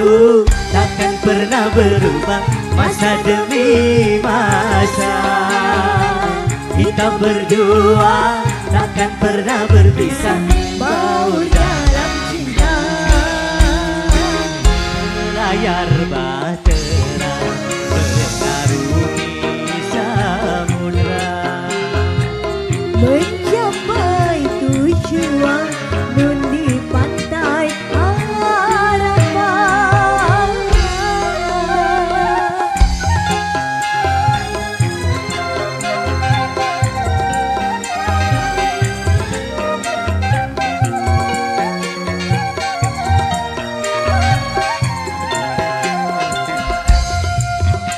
Cintaku takkan pernah berubah masa demi masa. Kita berdua takkan pernah berpisah, baur dalam cinta. Layar bahtera bertarungi samudra, mencapai tujuan nun di pantai harapan. Badai dan gelombang yang datang merintang takkan berubah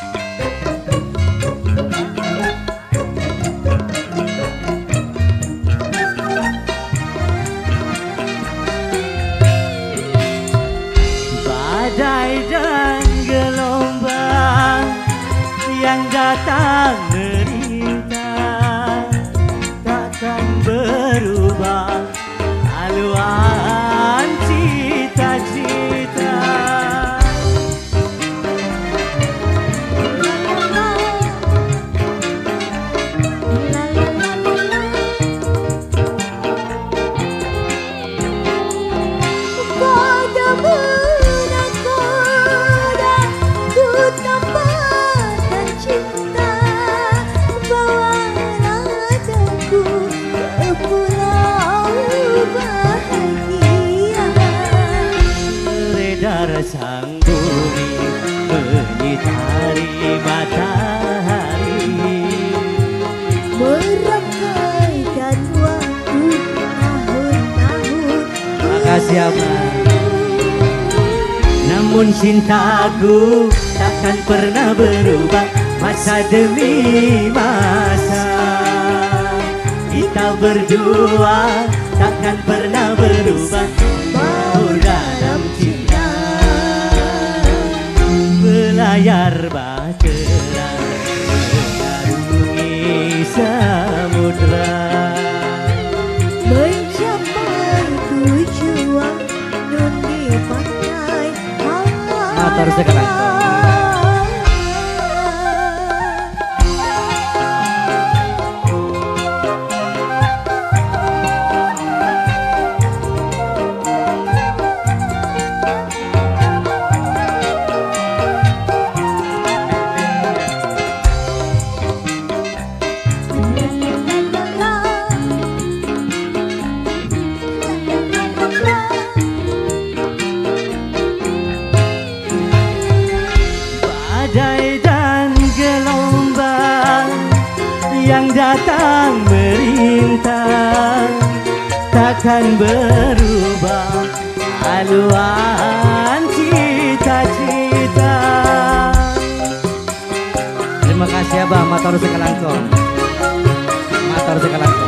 haluan cita-cita. Sang bumi menyinari matahari, merangkaikan waktu tahun-tahun. Makasih abang. Namun cintaku takkan pernah berubah masa demi masa. Kita berdua takkan pernah berubah, mau dalam cinta. Layar bahtera bertarungi samudra, mencapai tujuan dunia pantai harapan. Badai dan gelombang yang datang merintang takkan berubah haluan cita-cita. Terima kasih abah, matur sekelangkong, matur sekelangkong.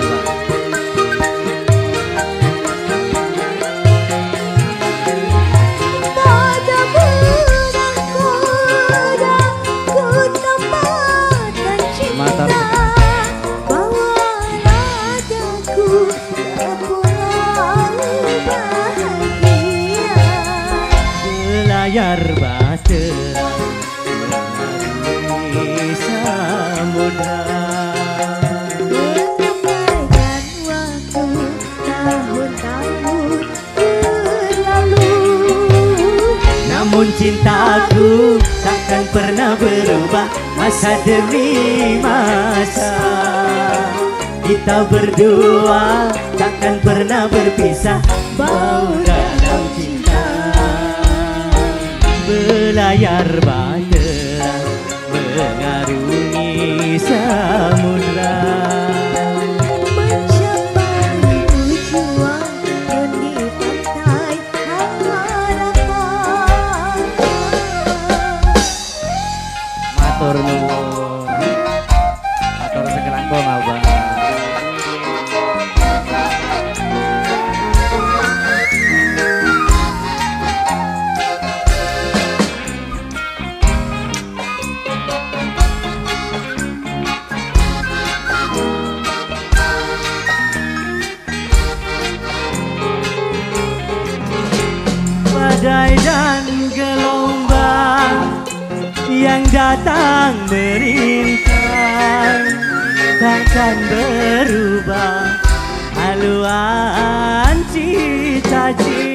Layar bahtera bertarungi samudra, menyampaikan waktu tahun-tahun berlalu. Namun cintaku takkan pernah berubah masa demi masa. Kita berdua takkan pernah berpisah, bau dalam cinta. Layar bahtera mengarungi samudra, mencapai tujuan di pantai harapan. Matur nuwun, matur sekelangkong abang. yang datang merintang, takkan berubah haluan cita-cita.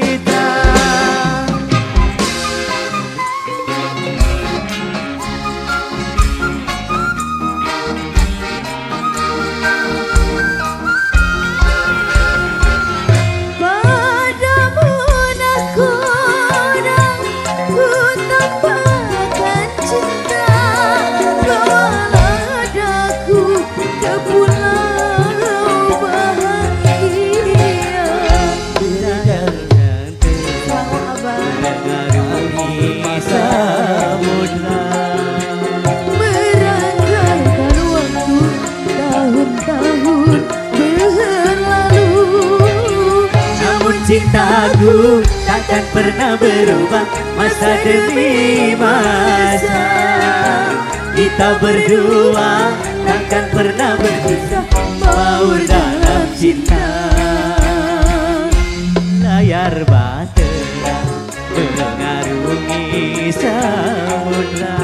Cintaku takkan pernah berubah masa demi masa. Kita berdua takkan pernah berpisah, mau dalam cinta. Layar bahtera mengarungi samudra,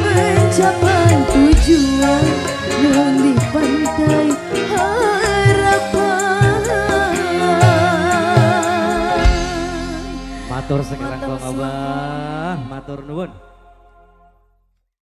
mencapai tujuan yang di pantai harapan. Matur sekarang kong abah, matur nuwun.